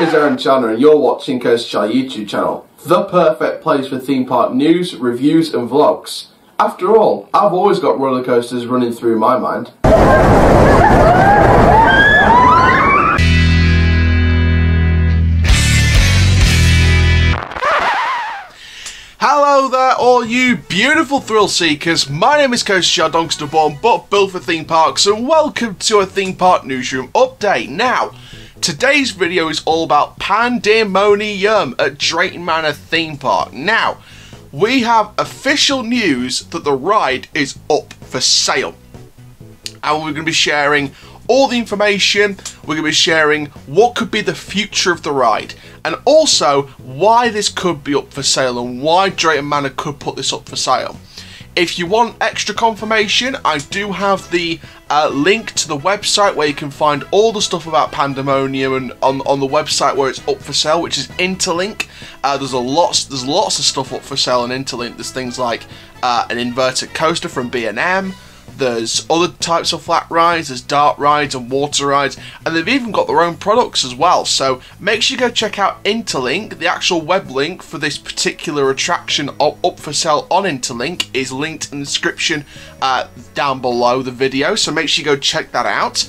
name is Aaron Challoner and you're watching Coast Shy YouTube channel, the perfect place for theme park news, reviews and vlogs. After all, I've always got roller coasters running through my mind. Hello there all you beautiful thrill seekers, my name is Coast Shy Dongsterborn, but built for theme parks, and welcome to a theme park newsroom update. Now, today's video is all about Pandemonium at Drayton Manor Theme Park. Now, we have official news that the ride is up for sale. And we're going to be sharing all the information, we're going to be sharing what could be the future of the ride. And also, why this could be up for sale and why Drayton Manor could put this up for sale. If you want extra confirmation, I do have the link to the website where you can find all the stuff about Pandemonium, and on the website where it's up for sale, which is Interlink. There's lots of stuff up for sale on Interlink. There's things like an inverted coaster from B&M. There's other types of flat rides, there's dart rides and water rides, and they've even got their own products as well. So make sure you go check out Interlink. The actual web link for this particular attraction up for sale on Interlink is linked in the description down below the video, so make sure you go check that out.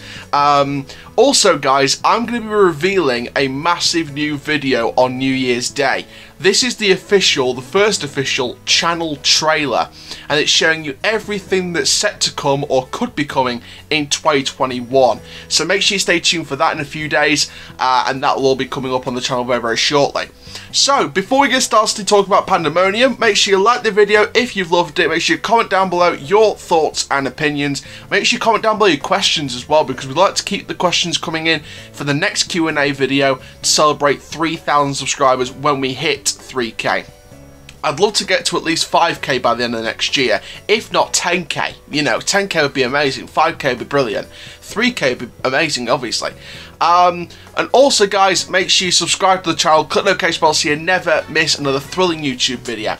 Also guys, I'm going to be revealing a massive new video on New Year's Day. This is the first official channel trailer, and it's showing you everything that's set to come or could be coming in 2021. So make sure you stay tuned for that in a few days, and that will all be coming up on the channel very, very shortly. So before we get started to talk about Pandemonium, make sure you like the video if you've loved it. Make sure you comment down below your thoughts and opinions. Make sure you comment down below your questions as well, because we'd like to keep the questions coming in for the next Q&A video to celebrate 3,000 subscribers when we hit 3K. I'd love to get to at least 5K by the end of next year, if not 10K. You know, 10K would be amazing, 5K would be brilliant, 3K would be amazing, obviously. And also guys, make sure you subscribe to the channel, click the notification bell so you never miss another thrilling YouTube video.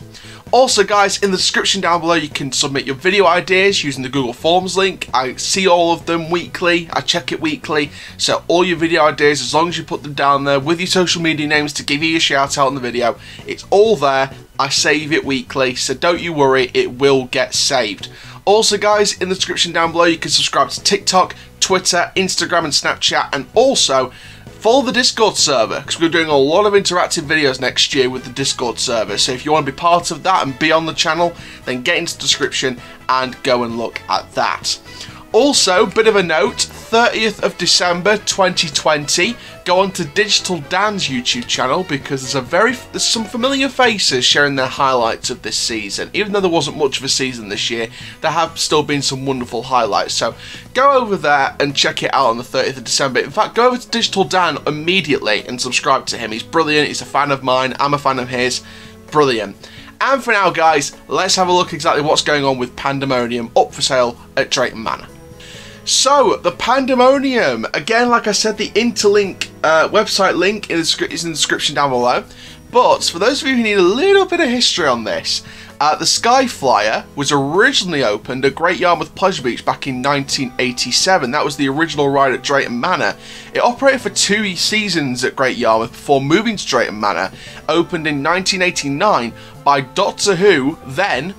Also guys, in the description down below you can submit your video ideas using the Google Forms link. I see all of them weekly, I check it weekly, so all your video ideas, as long as you put them down there with your social media names to give you a shout out in the video, it's all there. I save it weekly, so don't you worry, it will get saved. Also guys, in the description down below you can subscribe to TikTok, Twitter, Instagram and Snapchat, and also follow the Discord server, because we're doing a lot of interactive videos next year with the Discord server. So if you want to be part of that and be on the channel, then get into the description and go and look at that. Also, bit of a note, 30th of December 2020, go on to Digital Dan's YouTube channel, because there's some familiar faces sharing their highlights of this season. Even though there wasn't much of a season this year, there have still been some wonderful highlights. So go over there and check it out on the 30th of December. In fact, go over to Digital Dan immediately and subscribe to him. He's brilliant, he's a fan of mine, I'm a fan of his, brilliant. And for now guys, let's have a look exactly what's going on with Pandemonium up for sale at Drayton Manor. So, the Pandemonium, again, like I said, the Interlink website link is in the description down below. But for those of you who need a little bit of history on this, the Skyflyer was originally opened at Great Yarmouth Pleasure Beach back in 1987. That was the original ride at Drayton Manor. It operated for 2 seasons at Great Yarmouth before moving to Drayton Manor, opened in 1989 by Doctor Who, then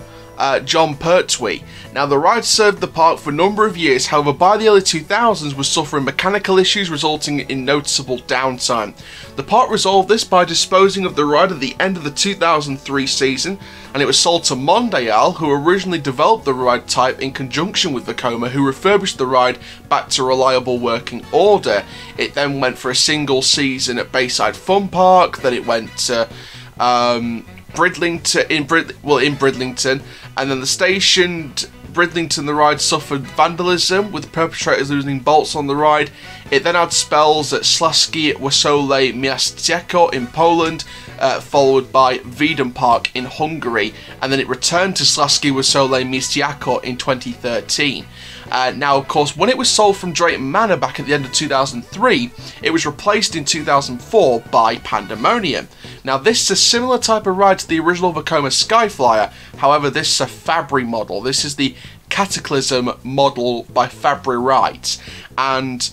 John Pertwee. Now, the ride served the park for a number of years, however by the early 2000s was suffering mechanical issues resulting in noticeable downtime. The park resolved this by disposing of the ride at the end of the 2003 season, and it was sold to Mondial, who originally developed the ride type in conjunction with Vekoma, who refurbished the ride back to reliable working order. It then went for a single season at Bayside Fun Park, then it went to Bridlington, in Bridlington, and then the stationed Bridlington, the ride suffered vandalism with perpetrators losing bolts on the ride. It then had spells at Śląskie Wesołe Miasteczko in Poland, followed by Veden Park in Hungary, and then it returned to Śląskie Wesołe Miasteczko in 2013. Now, of course, when it was sold from Drayton Manor back at the end of 2003, it was replaced in 2004 by Pandemonium. Now, this is a similar type of ride to the original Vekoma Skyflyer, however, this is a Fabri model. This is the Cataclysm model by Fabri Rides, and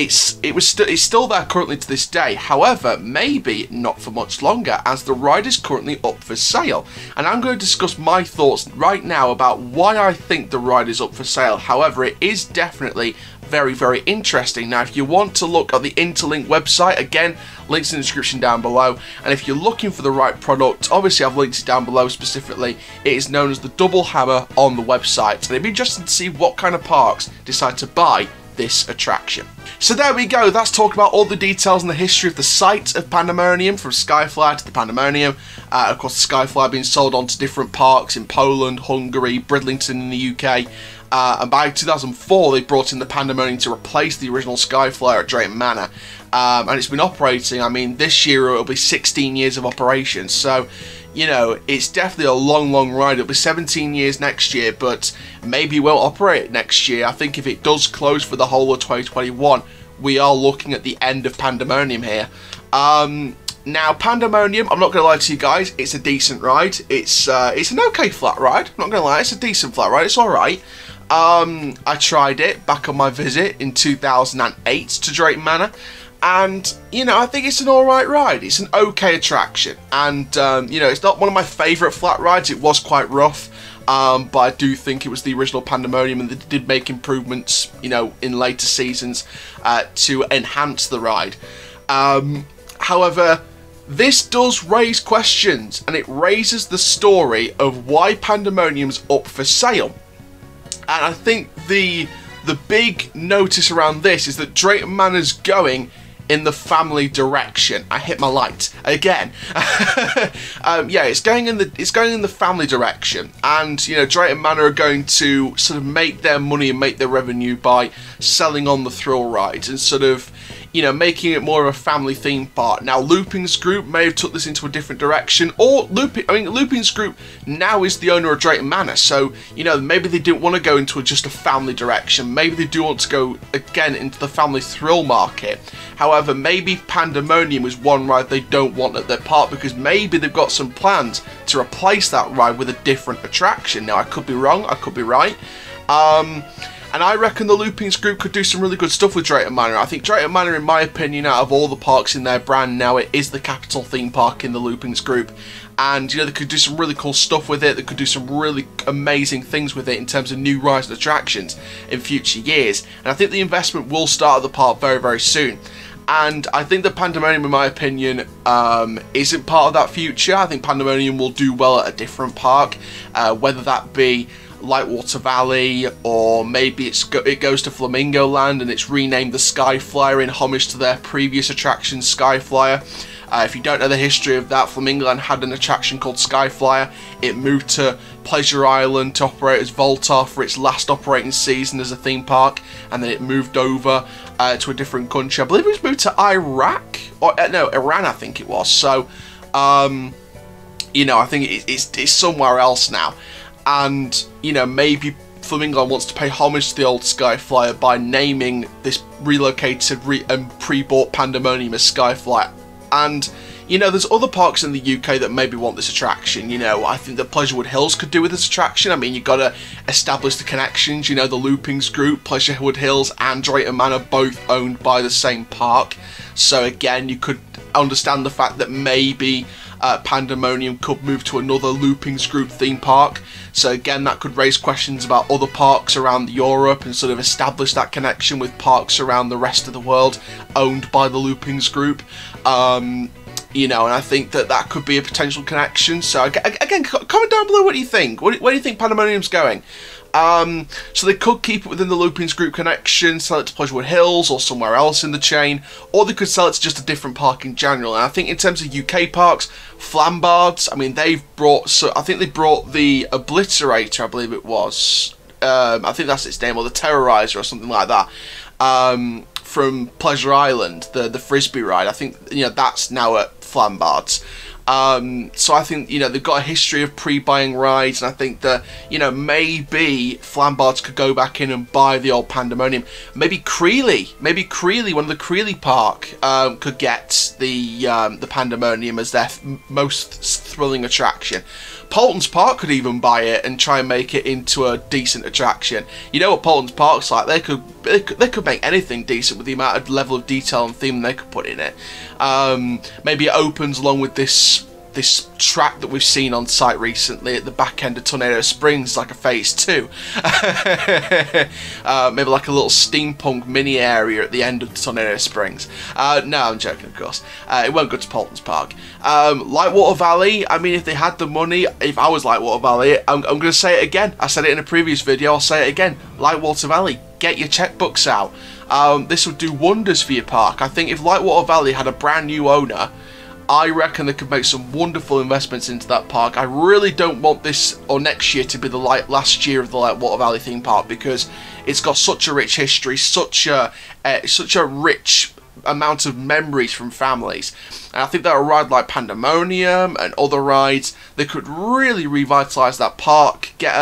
It's still there currently to this day. However, maybe not for much longer, as the ride is currently up for sale. And I'm going to discuss my thoughts right now about why I think the ride is up for sale. However, it is definitely very, very interesting. Now, if you want to look at the Interlink website, again, links in the description down below. And if you're looking for the right product, obviously I've linked it down below specifically. It is known as the Double Hammer on the website. So it'd be interesting to see what kind of parks decide to buy this attraction. So there we go, that's talking about all the details and the history of the site of Pandemonium, from Skyfly to the Pandemonium. Of course, Skyfly being sold on to different parks in Poland, Hungary, Bridlington in the UK. And by 2004, they brought in the Pandemonium to replace the original Skyfly at Drayton Manor. And it's been operating, I mean, this year it'll be 16 years of operation. So, you know, it's definitely a long, long ride. It'll be 17 years next year, but maybe we'll operate next year. I think if it does close for the whole of 2021, we are looking at the end of Pandemonium here. Now, Pandemonium, I'm not going to lie to you guys, it's a decent ride. It's an okay flat ride. I'm not going to lie, it's a decent flat ride. It's all right. I tried it back on my visit in 2008 to Drayton Manor, and, you know, I think it's an alright ride. It's an okay attraction, and, you know, it's not one of my favourite flat rides. It was quite rough, but I do think it was the original Pandemonium, and they did make improvements, you know, in later seasons to enhance the ride. However, this does raise questions, and it raises the story of why Pandemonium's up for sale. And I think the big notice around this is that Drayton Manor's going in the family direction. I hit my light again. Yeah, it's going in the family direction, and, you know, Drayton Manor are going to sort of make their money and make their revenue by selling on the thrill rides and sort of, you know, making it more of a family theme park. Now, Loopings Group may have took this into a different direction, or Loopings Group now is the owner of Drayton Manor, so, you know, maybe they didn't want to go into just a family direction. Maybe they do want to go again into the family thrill market. However, maybe Pandemonium is one ride they don't want at their park, because maybe they've got some plans to replace that ride with a different attraction. Now, I could be wrong, I could be right. And I reckon the Loopings Group could do some really good stuff with Drayton Manor. I think Drayton Manor, in my opinion, out of all the parks in their brand now, it is the capital theme park in the Loopings Group. And, you know, they could do some really cool stuff with it. They could do some really amazing things with it in terms of new rides and attractions in future years. And I think the investment will start at the park very, very soon. And I think that Pandemonium, in my opinion, isn't part of that future. I think Pandemonium will do well at a different park, whether that be Lightwater Valley, or maybe it goes to Flamingo Land and it's renamed the Skyflyer in homage to their previous attraction, Skyflyer. If you don't know the history of that, Flamingo Land had an attraction called Skyflyer. It moved to Pleasure Island to operate as Voltar for its last operating season as a theme park, and then it moved over to a different country. I believe it was moved to Iraq, or no, Iran, I think it was. So, you know, I think it's somewhere else now. And, you know, maybe Flamingo wants to pay homage to the old Skyflyer by naming this relocated and pre-bought Pandemonium as Skyflyer. And, you know, there's other parks in the UK that maybe want this attraction. You know, I think that Pleasurewood Hills could do with this attraction. I mean, you've got to establish the connections. You know, the Loopings Group, Pleasurewood Hills and Drayton Manor, both owned by the same park. So, again, you could understand the fact that maybe Pandemonium could move to another Loopings Group theme park. So again, that could raise questions about other parks around Europe and sort of establish that connection with parks around the rest of the world owned by the Loopings Group. You know, and I think that that could be a potential connection. So again, comment down below what do you think. Where do you think Pandemonium's going? So they could keep it within the Loopings Group connection, sell it to Pleasurewood Hills or somewhere else in the chain, or they could sell it to just a different park in general. And I think in terms of UK parks, Flambards, I mean, they've brought, so I think they brought the Obliterator, I believe it was, I think that's its name, or the Terrorizer or something like that, from Pleasure Island, the Frisbee ride. I think, you know, that's now at Flambards. So I think, you know, they've got a history of pre-buying rides, and I think that, you know, maybe Flambards could go back in and buy the old Pandemonium. Maybe Creeley, one of the Creeley Park, could get the Pandemonium as their most thrilling attraction. Poulton's Park could even buy it and try and make it into a decent attraction. You know what Poulton's Park's like, they could make anything decent with the amount of level of detail and theme they could put in it. Maybe it opens along with this track that we've seen on site recently at the back end of Tornado Springs, like a phase 2. Maybe like a little steampunk mini area at the end of Tornado Springs. No, I'm joking, of course. It won't go to Poulton's Park. Lightwater Valley, I mean, if they had the money, if I was Lightwater Valley, I'm going to say it again. I said it in a previous video, I'll say it again. Lightwater Valley, get your checkbooks out. This would do wonders for your park. I think if Lightwater Valley had a brand new owner, I reckon they could make some wonderful investments into that park. I really don't want this or next year to be the last year of the Lightwater Valley theme park, because it's got such a rich history, such a rich amount of memories from families. And I think that a ride like Pandemonium and other rides, they could really revitalise that park. Get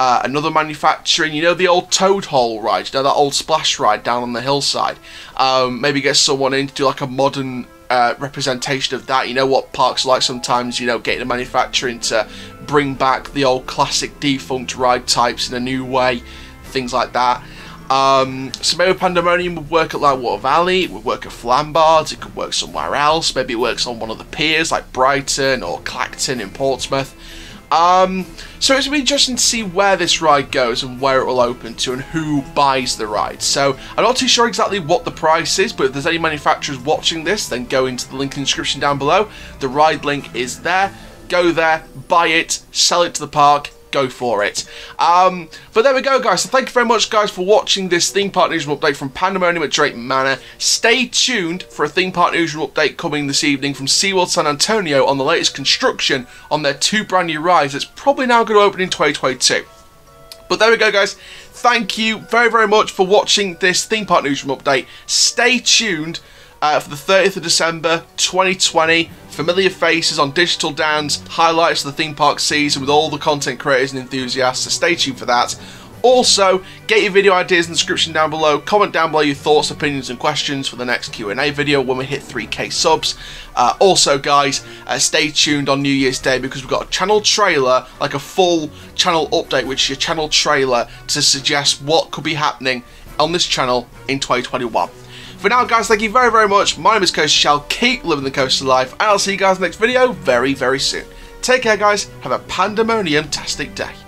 another manufacturing, you know, the old Toad Hole ride, you know, that old splash ride down on the hillside. Maybe get someone in to do like a modern representation of that. You know what parks are like sometimes, you know, getting the manufacturing to bring back the old classic defunct ride types in a new way, things like that. So maybe Pandemonium would work at Lightwater Valley, it would work at Flambards, it could work somewhere else, maybe it works on one of the piers like Brighton or Clacton in Portsmouth. So it's going to be interesting to see where this ride goes and where it will open to and who buys the ride. So I'm not too sure exactly what the price is, but if there's any manufacturers watching this, then go into the link in the description down below. The ride link is there. Go there, buy it, sell it to the park, go for it. But there we go, guys. So thank you very much, guys, for watching this Theme Park Newsroom update from Pandemonium at Drayton Manor. Stay tuned for a Theme Park Newsroom update coming this evening from SeaWorld San Antonio on the latest construction on their 2 brand new rides that's probably now going to open in 2022. But there we go, guys. Thank you very, very much for watching this Theme Park Newsroom update. Stay tuned for the 30th of December 2020. Familiar faces on Digital Dan's highlights of the theme park season with all the content creators and enthusiasts, so stay tuned for that. Also, get your video ideas in the description down below. Comment down below your thoughts, opinions and questions for the next Q&A video when we hit 3k subs. Also, guys, stay tuned on New Year's Day, because we've got a channel trailer, like a full channel update, which is a channel trailer to suggest what could be happening on this channel in 2021. For now, guys, thank you very, very much. My name is Coaster Shell. Keep living the coaster life, and I'll see you guys in the next video very, very soon. Take care, guys. Have a pandemonium-tastic day.